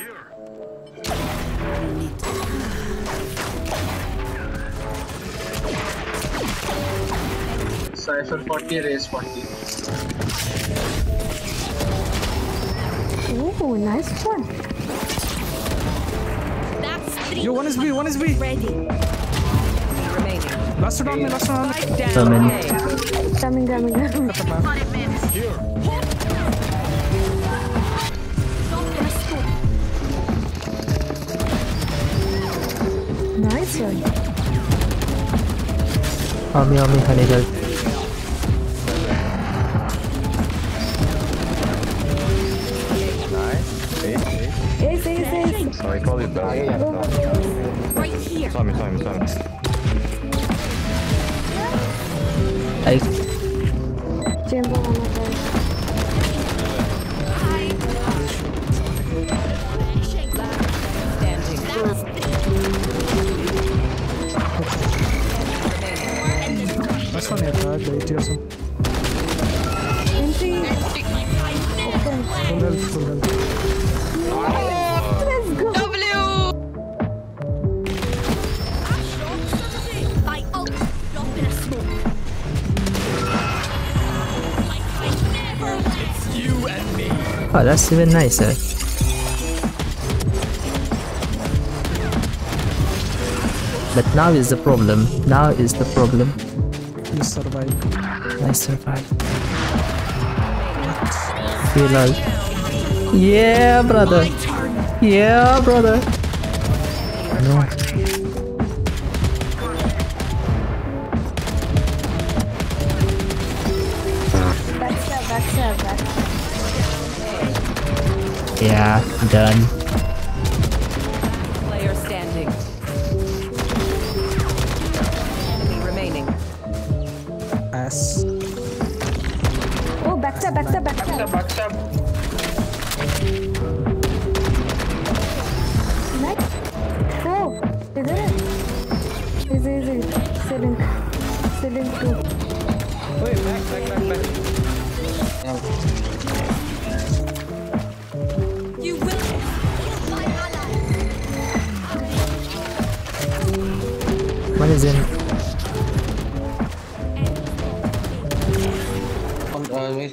secure. Cypher 40, race 40. Oh, nice one. That's three. Yo, one is B. Ready. Remaining. Last one on me. Coming. Nice one. Army, honey, guys. Nice. Ace. Sorry, call it back. Right here. Tommy. Ace. Jimbo on my bed. Hi. Shake that. Standing. That's one here, right? The AT or something. Let's go! W! By ult, drop in a smoke. Like I never left. It's you and me. Oh, that's even nicer. But now is the problem. You survive. I survive. You love. Yeah, brother. No. Back. Yeah, done. Oh, backstab. Next. Oh, they did it. Easy. Ceiling 2. Wait, back. You will kill my ally. What is in?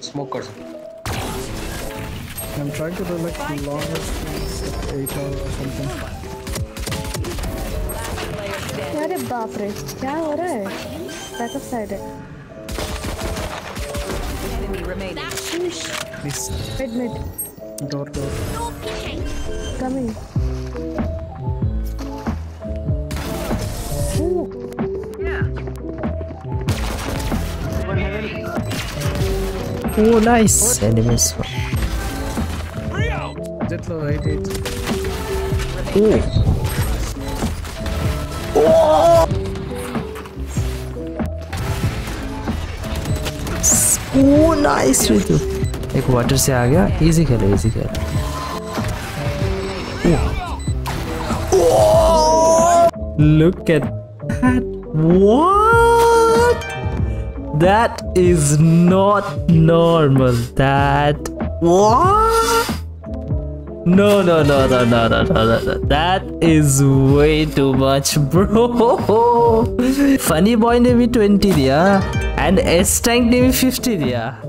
Smokers. I'm trying to do like the longest 8 hours or something. What a bopper. Back upside it. Enemy remains. Mid. Door. Coming. Oh, nice! Enemies. Oh, nice! एक water से आ गया. Easy खेल. Oh, look at that! What? That is not normal. What? No. That is way too much, bro. Funny boy ne bhi 20 diya and S tank ne bhi 50 diya.